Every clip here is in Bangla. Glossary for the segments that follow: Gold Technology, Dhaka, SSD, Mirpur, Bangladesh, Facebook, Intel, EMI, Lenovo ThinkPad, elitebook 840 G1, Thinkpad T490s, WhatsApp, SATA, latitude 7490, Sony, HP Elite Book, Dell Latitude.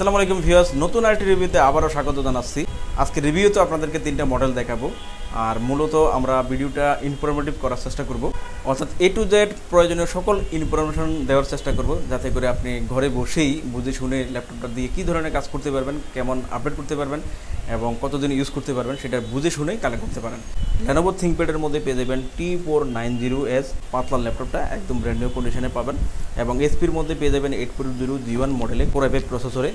আসসালামু আলাইকুম ভিউয়ার্স, নতুন আরেকটি রিভিউতে আবারও স্বাগত জানাচ্ছি। আজকে রিভিউতে আপনাদেরকে তিনটা মডেল দেখাবো, আর মূলত আমরা ভিডিওটা ইনফরমেটিভ করার চেষ্টা করব, অর্থাৎ এ টু জেড প্রয়োজনীয় সকল ইনফরমেশন দেওয়ার চেষ্টা করব, যাতে করে আপনি ঘরে বসেই বুঝে শুনে ল্যাপটপটা দিয়ে কী ধরনের কাজ করতে পারবেন, কেমন আপডেট করতে পারবেন এবং কতদিন ইউজ করতে পারবেন সেটা বুঝে শুনেই কালেক্ট করতে পারেন। Lenovo ThinkPad এর মধ্যে পেয়ে যাবেন T490S পাতলা ল্যাপটপটা একদম ব্র্যান্ড নিউ কন্ডিশনে পাবেন, এবং HP-র মধ্যে পেয়ে যাবেন 8.0G1 মডেলে Core i5 প্রসেসরে,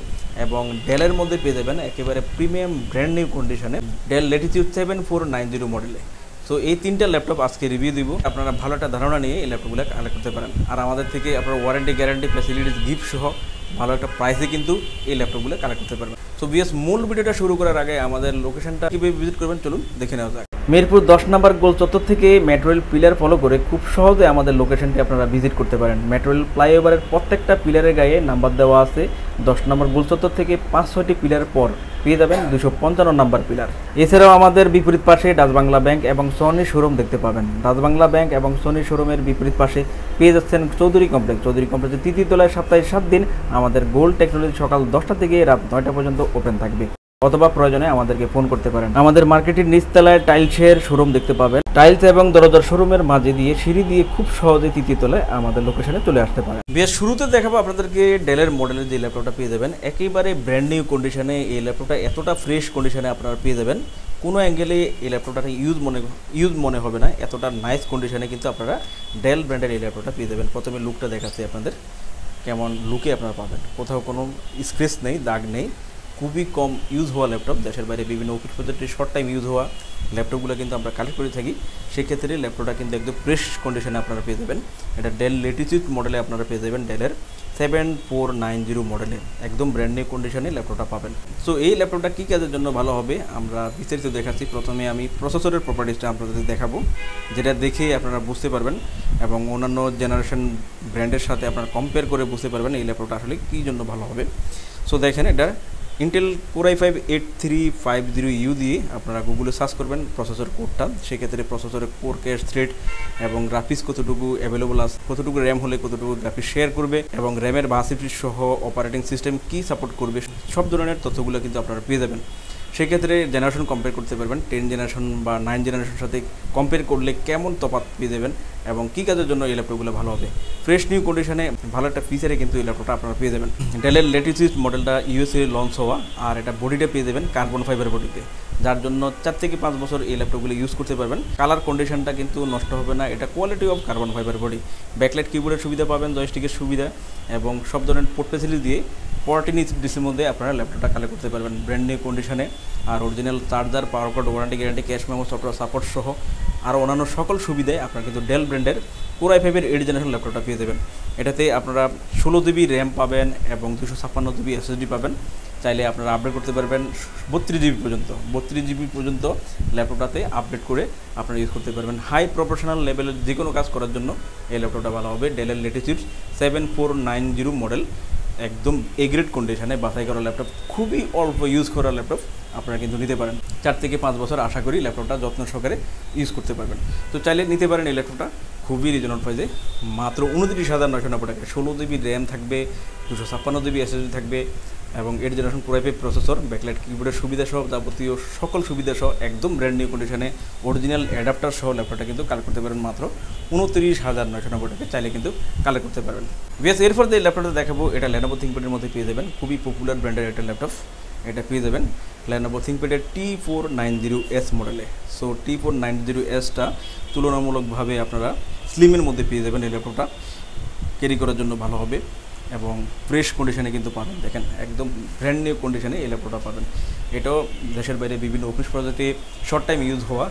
এবং Dell-এর মধ্যে পেয়ে যাবেন একেবারে প্রিমিয়াম ব্র্যান্ড নিউ কন্ডিশনে Dell Latitude 7490 মডেলে। তো এই তিনটা ল্যাপটপ আজকে রিভিউ দিব, আপনারা ভালো একটা ধারণা নিয়ে এই ল্যাপটপগুলো কালেক্ট করতে পারেন। আর আমাদের থেকে আপনার ওয়ারেন্টি, গ্যারান্টি, ফ্যাসিলিটিস, গিফট সহ ভালো একটা প্রাইসে কিন্তু এই ল্যাপটপগুলো কালেক্ট করতে পারবেন। তো ভিউয়ার্স, মূল ভিডিওটা শুরু করার আগে আমাদের লোকেশনটা কীভাবে ভিজিট করবেন চলুন দেখে নেওয়া যাক। মিরপুর 10 নম্বর গোল চত্বর থেকে মেট্রোয়েল পিলার ফলো করে খুব সহজে আমাদের লোকেশনটি আপনারা ভিজিট করতে পারেন। মেট্রোয়েল ফ্লাইওভারের প্রত্যেকটা পিলারের গায়ে নাম্বার দেওয়া আছে। 10 নম্বর গোল চত্বর থেকে 5-6টি পিলার পর পেয়ে যাবেন 255 নম্বর পিলার। এছাড়াও আমাদের বিপরীত পাশে ডাচ বাংলা ব্যাংক এবং সনি শোরুম দেখতে পাবেন। ডাচ বাংলা ব্যাংক এবং সনি শোরুমের বিপরীত পাশে পেয়ে যাচ্ছেন চৌধুরী কমপ্লেক্স। চৌধুরী কমপ্লেক্সের তৃতীয় তলায় সপ্তাহে 7 দিন আমাদের গোল্ড টেকনোলজি সকাল 10টা থেকে রাত 9টা পর্যন্ত ওপেন থাকবে, অথবা প্রয়োজনে আমাদেরকে ফোন করতে পারেন। আমাদের মার্কেটের নিচতলায় টাইলসের শোরুম দেখতে পাবেন। টাইলস এবং দরজার শোরুমের মাঝে দিয়ে সিঁড়ি দিয়ে খুব সহজে তৃতীয় তলায় আমাদের লোকেশনে চলে আসতে পারেন। বেশ, শুরুতে দেখাবো আপনাদেরকে ডেলের মডেলের যে ল্যাপটপটা পেয়ে যাবেন একেবারে ব্র্যান্ড নিউ কন্ডিশনে। এই ল্যাপটপটা এতটা ফ্রেশ কন্ডিশনে আপনারা পেয়ে যাবেন, কোনো অ্যাঙ্গেলে এই ল্যাপটপটাকে ইউজ মনে হবে না, এতটা নাইস কন্ডিশনে কিন্তু আপনারা ডেল ব্র্যান্ডের এই ল্যাপটপটা পেয়ে যাবেন। প্রথমে লুকটা দেখাচ্ছি আপনাদের, কেমন লুকে আপনারা পাবেন। কোথাও কোনো স্ক্র্যাচ নেই, দাগ নেই, খুবই কম ইউজ হওয়া ল্যাপটপ। দেশের বাইরে বিভিন্ন অফিস প্রজেক্টে শর্ট টাইম ইউজ হওয়া ল্যাপটপগুলো কিন্তু আমরা কালেক্ট করে থাকি, সেক্ষেত্রে ল্যাপটপটা কিন্তু একদম ফ্রেশ কন্ডিশনে আপনারা পেয়ে যাবেন। এটা ডেল ল্যাটিটিউড মডেলে আপনারা পেয়ে যাবেন, ডেলের 7490 মডেলে একদম ব্র্যান্ড নিউ কন্ডিশনে ল্যাপটপটা পাবেন। সো এই ল্যাপটপটা কী কাজের জন্য ভালো হবে আমরা বিস্তারিত দেখাচ্ছি। প্রথমে আমি প্রসেসরের প্রপার্টিসটা আপনাদের দেখাবো, যেটা দেখে আপনারা বুঝতে পারবেন এবং অন্যান্য জেনারেশন ব্র্যান্ডের সাথে আপনারা কম্পেয়ার করে বুঝতে পারবেন এই ল্যাপটপটা আসলে কী জন্য ভালো হবে। সো দেখেন, এটা ইন্টেল কোর i5 8350U দিয়ে আপনারা গুগলে সার্চ করবেন প্রসেসর কোডটা, সেক্ষেত্রে প্রসেসরের কোর, ক্যাশ, থ্রেড এবং গ্রাফিক্স কতটুকু অ্যাভেলেবল আছে, কতটুকু র্যাম হলে কতটুকু গ্রাফিক্স শেয়ার করবে এবং র্যামের বাসিফিট সহ অপারেটিং সিস্টেম কী সাপোর্ট করবে, সব ধরনের তথ্যগুলো কিন্তু আপনারা পেয়ে যাবেন। সেক্ষেত্রে জেনারেশন কম্পেয়ার করতে পারবেন, 10 জেনারেশন বা 9 জেনারেশনের সাথে কম্পেয়ার করলে কেমন তফাৎ পেয়ে যাবেন এবং কী কাজের জন্য এই ল্যাপটপগুলো ভালো হবে। ফ্রেশ নিউ কন্ডিশনে ভালো একটা ফিচারে কিন্তু এই ল্যাপটপটা আপনারা পেয়ে যাবেন। ডেলের ল্যাটিটিউড মডেলটা ইউএসএ লঞ্চ হওয়া, আর এটা বডিটা পেয়ে যাবেন কার্বন ফাইবার বডিতে, যার জন্য 4 থেকে 5 বছর এই ল্যাপটপগুলো ইউজ করতে পারবেন। কালার কন্ডিশনটা কিন্তু নষ্ট হবে না, এটা quality of carbon fibre body. Backlight কিবোর্ডের সুবিধা পাবেন, জয়স্টিকের সুবিধা এবং সব ধরনের পোর্ট ফেসিলিটি দিয়ে 14 ইঞ্চির মধ্যে আপনারা ল্যাপটপটা কালেক্ট করতে পারবেন ব্র্যান্ড নিউ কন্ডিশনে। আর original charger, power cord, warranty, guarantee, cash memo, software support সহ আর অন্যান্য সকল সুবিধায় আপনারা কিন্তু ডেল ব্র্যান্ডের কোর i5 এর 8 জেনারেশন ল্যাপটপটা পেয়ে যাবেন। এটাতে আপনারা 16 জিবি র্যাম পাবেন এবং 256 জিবি SSD পাবেন। চাইলে আপনারা আপডেট করতে পারবেন 32 জিবি পর্যন্ত, 32 জিবি পর্যন্ত ল্যাপটপটাতে আপডেট করে আপনারা ইউজ করতে পারবেন। হাই প্রফেশনাল লেভেলের যে কোনো কাজ করার জন্য এই ল্যাপটপটা ভালো হবে। ডেলের ল্যাটিটিউড 7490 মডেল একদম এগ্রেড কন্ডিশনে বাছাই করা ল্যাপটপ, খুবই অল্প ইউজ করা ল্যাপটপ, আপনারা কিন্তু নিতে পারেন। 4 থেকে 5 বছর আশা করি ল্যাপটপটা যত্ন সহকারে ইউজ করতে পারবেন। তো চাইলে নিতে পারেন এই ল্যাপটপটা, খুবই রিজনেবল প্রাইসে মাত্র 29,990 টাকা। 16 জিবি র্যাম থাকবে, 256 জিবি SSD থাকবে এবং 8 generation core i5 processor, backlight কিবোর্ডের সুবিধা সহ যাবতীয় সকল সুবিধা সহ একদম ব্র্যান্ড নিউ কন্ডিশনে অরিজিনাল অ্যাডাপ্টার সহ ল্যাপটপটা কিন্তু কালেক্ট করতে পারবেন মাত্র 29,990 টাকা। চাইলে কিন্তু কালেক্ট করতে পারবেন। বেশ, এরপর যে ল্যাপটপটা দেখাবো এটা Lenovo ThinkPad এর মধ্যে পেয়ে যাবেন, খুবই পপুলার ব্র্যান্ডের একটা ল্যাপটপ। এটা পেয়ে যাবেন Lenovo ThinkPad এর T490S মডেলে। সো T490Sটা তুলনামূলকভাবে আপনারা স্লিমের মধ্যে পেয়ে যাবেন। এই ল্যাপটপটা ক্যারি করার জন্য ভালো হবে এবং ফ্রেশ কন্ডিশনে কিন্তু পাবেন। দেখেন, একদম ব্র্যান্ড নিউ কন্ডিশনে এই ল্যাপটপটা পাবেন। এটাও দেশের বাইরে বিভিন্ন অফিস প্রজেক্টে শর্ট টাইম ইউজ হওয়া,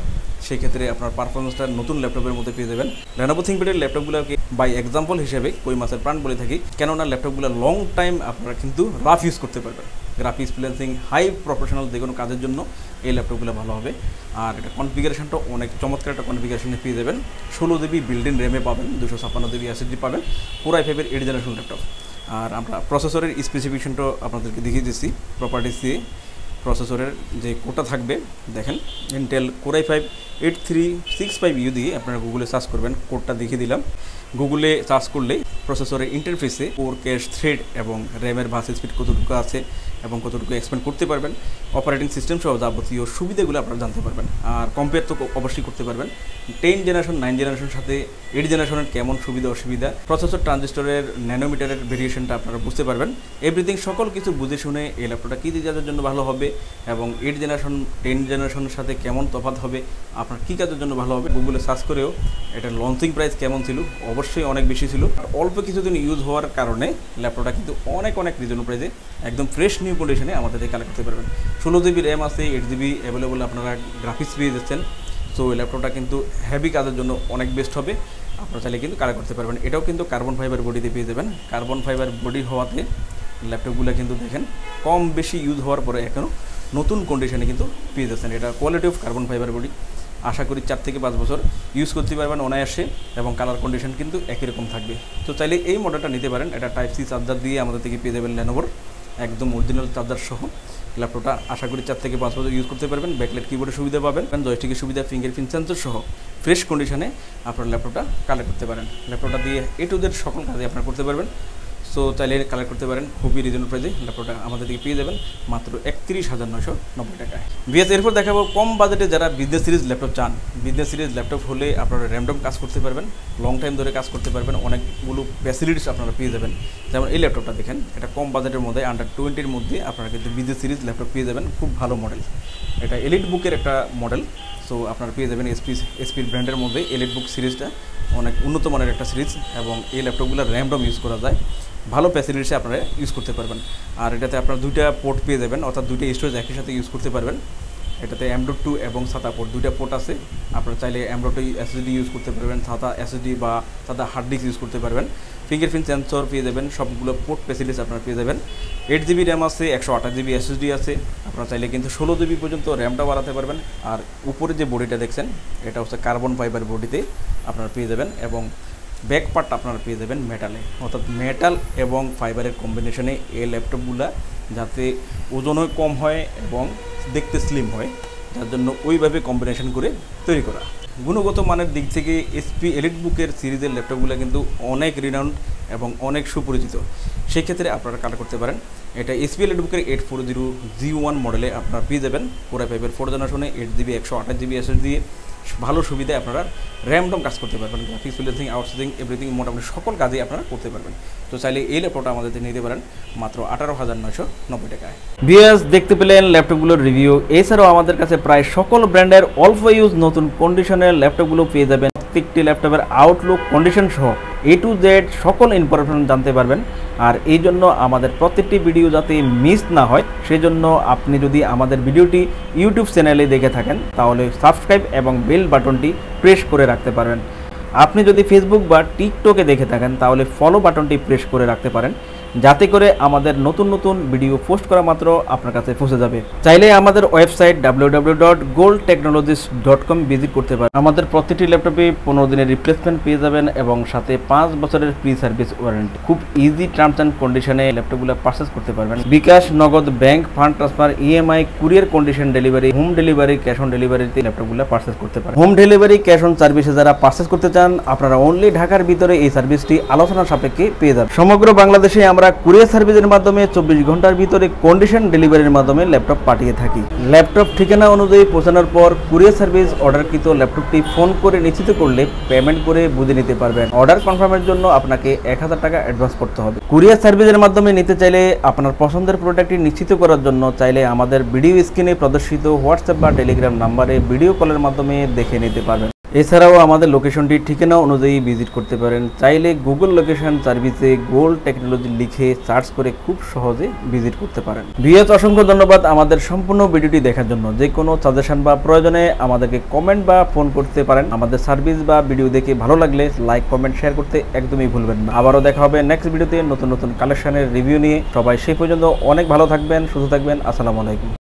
সেক্ষেত্রে আপনার পারফরমেন্সটা নতুন ল্যাপটপের মধ্যে পেয়ে যাবেন। Lenovo ThinkPad ল্যাপটপগুলোকে বাই এক্সাম্পল হিসেবে কই মাছের প্রাণ বলে থাকি, কেননা ল্যাপটপগুলো লং টাইম আপনারা কিন্তু রাফ ইউজ করতে পারবেন। গ্রাফিক্স, ফ্রিল্যান্সিং, হাই প্রফেশনাল যে কোনো কাজের জন্য এই ল্যাপটপগুলো ভালো হবে। আর এটা কনফিগারেশনটা অনেক চমৎকার একটা কনফিগারেশনে পেয়ে যাবেন। 16 জিবি বিল্ড ইন র্যামে পাবেন, 256 জিবি SSD পাবেন, কোর i5 এর 8 জেনারেশন ল্যাপটপ। আর আমরা প্রসেসরের স্পেসিফিকেশনটাও আপনাদেরকে দেখিয়ে দিচ্ছি। প্রপার্টিস দিয়ে প্রসেসরের যে কোডটা থাকবে, দেখেন ইন্টেল কোর i5 8365U দিয়ে আপনারা গুগলে সার্চ করবেন, কোডটা দেখিয়ে দিলাম। গুগলে সার্চ করলেই প্রসেসরের ইন্টারফেসে কোর ক্যাশ থ্রেড এবং র্যামের বাস স্পিড কতটুকু আছে এবং কতটুকু এক্সপ্যান্ড করতে পারবেন, অপারেটিং সিস্টেম সহ যাবতীয় সুবিধাগুলো আপনারা জানতে পারবেন। আর কম্পেয়ার তো অবশ্যই করতে পারবেন 10 জেনারেশন 9 জেনারেশনের সাথে 8 জেনারেশনের কেমন সুবিধা অসুবিধা, প্রসেসর ট্রানজিস্টরের ন্যানোমিটারের ভেরিয়েশনটা আপনারা বুঝতে পারবেন। এভরিথিং সকল কিছু বুঝে শুনে এই ল্যাপটপটা কী কাজের জন্য ভালো হবে এবং 8 জেনারেশন 10 জেনারেশনের সাথে কেমন তফাৎ হবে, আপনার কী কাজের জন্য ভালো হবে। গুগলে সার্চ করেও এটা লঞ্চিং প্রাইস কেমন ছিল, অবশ্যই অনেক বেশি ছিল। অল্প কিছুদিন ইউজ হওয়ার কারণে ল্যাপটপটা কিন্তু অনেক রিজনেবল প্রাইসে একদম ফ্রেশ নিউ কন্ডিশনে আমাদের কালেক্ট করতে পারবেন। 16 জিবি র্যাম আছে, 8 জিবি অ্যাভেলেবল আপনারা গ্রাফিক্স পেয়ে যাচ্ছেন। সো এই ল্যাপটপটা কিন্তু হেভি কাজের জন্য অনেক বেস্ট হবে, আপনারা চাইলে কিন্তু কালেক্ট করতে পারবেন। এটাও কিন্তু কার্বন ফাইবার বডিতে পেয়ে যাবেন। কার্বন ফাইবার বডি হওয়াতে ল্যাপটপগুলো কিন্তু দেখেন কম বেশি ইউজ হওয়ার পরে এখনও নতুন কন্ডিশনে কিন্তু পেয়ে যাচ্ছেন। এটা quality of carbon fibre body, আশা করি 4 থেকে 5 বছর ইউজ করতে পারবেন অনায়াসে, এবং কালার কন্ডিশন কিন্তু একই রকম থাকবে। তো চাইলে এই মডেলটা নিতে পারেন। এটা Type-C চার্জার দিয়ে আমাদের থেকে পেয়ে যাবেন লেনোভোর, একদম অরিজিনাল চার্জার সহ। ল্যাপটপটা আশা করি 4 থেকে 5 বছর ইউজ করতে পারবেন। ব্যাকলাইট কিবোর্ডের সুবিধা পাবেন, জয়স্টিকের সুবিধা, ফিঙ্গারপ্রিন্ট সেন্সর সহ ফ্রেশ কন্ডিশনে আপনার ল্যাপটপটা কালেক্ট করতে পারেন। ল্যাপটপটা দিয়ে A to Z সকল কাজে আপনারা করতে পারবেন। সো চাইলে কালেক্ট করতে পারেন, খুবই রিজনেবল প্রাইসে ল্যাপটপটা আমাদের থেকে পেয়ে যাবেন মাত্র 31,990 টাকায়। বিএস এরপর দেখাবো কম বাজেটে যারা বিজনেস সিরিজ ল্যাপটপ চান। বিজনেস সিরিজ ল্যাপটপ হলে আপনারা র্যান্ডম কাজ করতে পারবেন, লং টাইম ধরে কাজ করতে পারবেন, অনেকগুলো ফ্যাসিলিটিস আপনারা পেয়ে যাবেন। যেমন এই ল্যাপটপটা দেখেন, এটা কম বাজেটের মধ্যে under 20-র মধ্যে আপনারা কিন্তু বিজনেস সিরিজ ল্যাপটপ পেয়ে যাবেন, খুব ভালো মডেল। এটা এলিট বুকের একটা মডেল। সো আপনারা পেয়ে যাবেন HP ব্র্যান্ডের মধ্যে এলিট বুক সিরিজটা, অনেক উন্নত মানের একটা সিরিজ, এবং এই ল্যাপটপগুলো র্যান্ডম ইউজ করা যায়, ভালো ফ্যাসিলিটিসে আপনারা ইউজ করতে পারবেন। আর এটাতে আপনারা 2টা পোর্ট পেয়ে যাবেন, অর্থাৎ 2টা স্টোরেজ একই সাথে ইউজ করতে পারবেন। এটাতে M.2 এবং SATA পোর্ট 2টা পোর্ট আছে। আপনারা চাইলে M.2 SSD ইউজ করতে পারবেন, SATA SSD বা SATA হার্ড ডিস্ক ইউজ করতে পারবেন। ফিঙ্গারপ্রিন্ট সেন্সর পেয়ে যাবেন, সবগুলো পোর্ট ফ্যাসিলিটিস আপনারা পেয়ে যাবেন। 8 জিবি র্যাম আছে, 128 জিবি SSD আছে। আপনারা চাইলে কিন্তু 16 জিবি পর্যন্ত র্যামটা বাড়াতে পারবেন। আর উপরে যে বডিটা দেখছেন, এটা হচ্ছে কার্বন ফাইবার বডিতে আপনারা পেয়ে যাবেন, এবং ব্যাক পার্টটা আপনারা পেয়ে যাবেন মেটালে, অর্থাৎ মেটাল এবং ফাইবারের কম্বিনেশনে এই ল্যাপটপগুলো, যাতে ওজনও কম হয় এবং দেখতে স্লিম হয়, যার জন্য ওইভাবে কম্বিনেশন করে তৈরি করা। গুণগত মানের দিক থেকে HP এলিট বুকের সিরিজের ল্যাপটপগুলো কিন্তু অনেক রিনাউন্ড এবং অনেক সুপরিচিত, সেক্ষেত্রে আপনারা কালেক্ট করতে পারেন। এটা HP এলিট বুকের 840G1 মডেলে আপনারা পেয়ে যাবেন, Core i5 4th generation 8 GB 128 GB SSD দিয়ে ভালো সুবিধায় আপনারা র্যান্ডম কাজ করতে পারবেন। গ্রাফিক্স, ফ্রিল্যান্সিং, আউটসোর্সিং, এভরিথিং মোটামুটি সকল কাজই আপনারা করতে পারবেন। তো চাইলে এই ল্যাপটপটা আমাদের নিতে পারেন মাত্র 18,990 টাকায়। ভিউয়ার্স দেখতে পেলেন ল্যাপটপগুলোর রিভিউ। এছাড়াও আমাদের কাছে প্রায় সকল ব্র্যান্ডের অল্প ইউজ নতুন কন্ডিশনের ল্যাপটপগুলো পেয়ে যাবেন। প্রত্যেকটি ল্যাপটপের আউটলুক, কন্ডিশন সহ A to Z সকল ইনফরমেশন জানতে পারবেন। আর এই জন্য আমাদের প্রত্যেকটি ভিডিও যাতে মিস না হয়, সেজন্য আপনি যদি আমাদের ভিডিওটি ইউটিউব চ্যানেলে দেখে থাকেন, তাহলে সাবস্ক্রাইব এবং বেল বাটনটি প্রেস করে রাখতে পারবেন। আপনি যদি ফেসবুক বা টিকটকে দেখে থাকেন, তাহলে ফলো বাটনটি প্রেস করে রাখতে পারেন, যাতে করে আমাদের নতুন ভিডিও পোস্ট করা মাত্র আপনার কাছে পৌঁছে যাবে। চাইলে আমাদের ওয়েবসাইট www.goldtechnologies.com ভিজিট করতে পারেন। আমাদের প্রতিটি ল্যাপটপে 15 দিনের রিপ্লেসমেন্ট পেয়ে যাবেন এবং সাথে 5 বছরের ফ্রি সার্ভিস ওয়ারেন্টি। খুব ইজি টার্মস অ্যান্ড কন্ডিশনে ল্যাপটপগুলো পারচেস করতে পারবেন। BKash, Nagad, bank, fund transfer, EMI, courier condition delivery, home delivery, cash on ডেলিভারিতে ল্যাপটপগুলো পারচেস করতে পারেন। হোম ডেলিভারি, ক্যাশ অন সার্ভিসে যারা পারচেস করতে চান, আপনারা অনলি ঢাকার ভিতরে এই সার্ভিসটি আলোচনা সাপেক্ষে পেয়ে যাবেন। সমগ্র বাংলাদেশে আমরা কুরিয়ার সার্ভিসের মাধ্যমে 24 ঘন্টার ভিতরে কন্ডিশন ডেলিভারির মাধ্যমে ল্যাপটপ পাঠিয়ে থাকি। ল্যাপটপ ঠিকানা অনুযায়ী পৌঁছানোর পর কুরিয়ার সার্ভিস অর্ডারকৃত ল্যাপটপটি ফোন করে নিশ্চিত করলে পেমেন্ট করে বুঝে নিতে পারবেন। অর্ডার কনফার্মের জন্য আপনাকে 1000 টাকা অ্যাডভান্স করতে হবে। কুরিয়ার সার্ভিসের মাধ্যমে নিতে চাইলে আপনার পছন্দের প্রোডাক্টটি নিশ্চিত করার জন্য চাইলে আমাদের ভিডিও স্ক্রিনে প্রদর্শিত WhatsApp বা Telegram নাম্বারে ভিডিও কলের মাধ্যমে দেখে নিতে পারবেন। এছাড়াও আমাদের লোকেশনটি ঠিকানা অনুযায়ী ভিজিট করতে পারেন। চাইলে গুগল লোকেশন সার্ভিসে গোল্ড টেকনোলজি লিখে সার্চ করে খুব সহজে ভিজিট করতে পারেন। ভিউয়ার্স অসংখ্য ধন্যবাদ আমাদের সম্পূর্ণ ভিডিওটি দেখার জন্য। যে কোনো সাজেশন বা প্রয়োজনে আমাদেরকে কমেন্ট বা ফোন করতে পারেন। আমাদের সার্ভিস বা ভিডিও দেখে ভালো লাগলে লাইক, কমেন্ট, শেয়ার করতে একদমই ভুলবেন না। আবারও দেখা হবে নেক্সট ভিডিওতে নতুন কালেকশনের রিভিউ নিয়ে। সবাই সেই পর্যন্ত অনেক ভালো থাকবেন, সুস্থ থাকবেন। আসসালামু আলাইকুম।